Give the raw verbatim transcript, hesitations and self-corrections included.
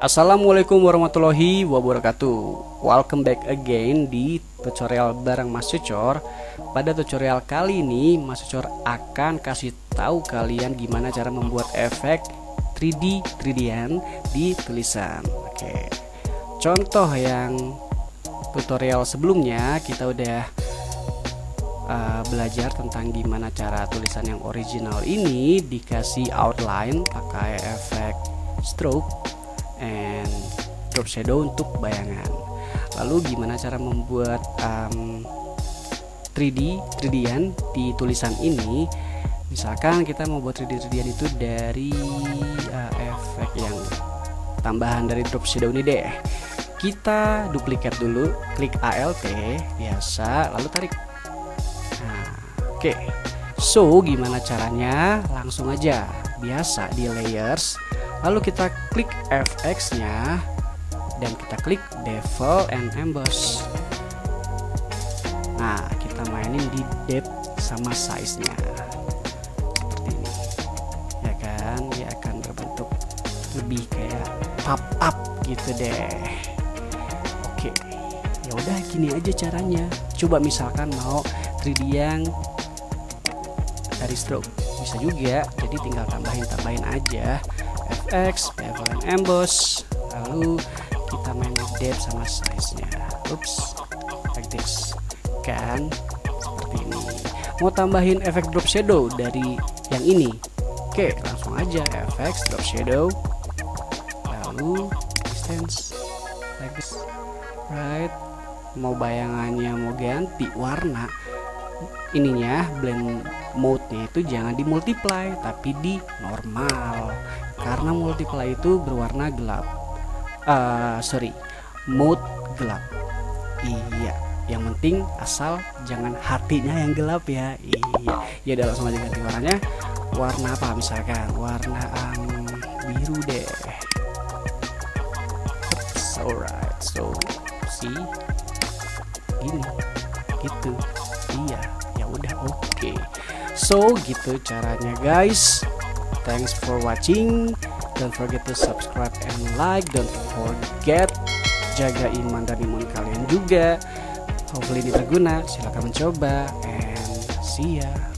Assalamualaikum warahmatullahi wabarakatuh. Welcome back again di tutorial bareng Mas Cucor. Pada tutorial kali ini Mas Cucor akan kasih tahu kalian gimana cara membuat efek tiga D tiga D-an di tulisan. Oke. Contoh yang tutorial sebelumnya kita udah uh, belajar tentang gimana cara tulisan yang original ini dikasih outline pakai efek stroke and drop shadow untuk bayangan. Lalu gimana cara membuat um, tiga D tiga D-an di tulisan ini? Misalkan kita mau buat tiga D tiga D-an itu dari uh, efek yang tambahan dari drop shadow ini deh. Kita duplikat dulu, klik Alt biasa, lalu tarik. Nah, oke. Okay. So, gimana caranya? Langsung aja. Biasa di layers. Lalu kita klik F X-nya dan kita klik BevelEmboss. Nah, kita mainin di depth sama size-nya. Seperti ini. Ya kan, dia akan berbentuk lebih kayak pop up gitu deh. Oke. Ya udah gini aja caranya. Coba misalkan mau tiga D yang dari stroke. Bisa juga. Jadi tinggal tambahin-tambahin aja. F X, BevelEmboss, lalu kita main depth sama size-nya. Ups, like this, kan? Seperti ini. Mau tambahin efek drop shadow dari yang ini? Oke, langsung aja F X, drop shadow, lalu distance, like this, right? Mau bayangannya mau ganti warna, ininya blend mode-nya itu jangan di multiply tapi di normal. Karena multiply itu berwarna gelap, uh, sorry, mode gelap. Iya, yang penting asal jangan hatinya yang gelap ya. Iya, ya udah langsung aja ganti warnanya. Warna apa misalkan? Warna um, biru deh. It's alright, so see, gini, gitu, iya, ya udah oke. Okay. So gitu caranya guys. Thanks for watching. Don't forget to subscribe and like. Don't forget jaga iman dan imun kalian juga. Hopefully ini berguna. Silakan mencoba and see ya.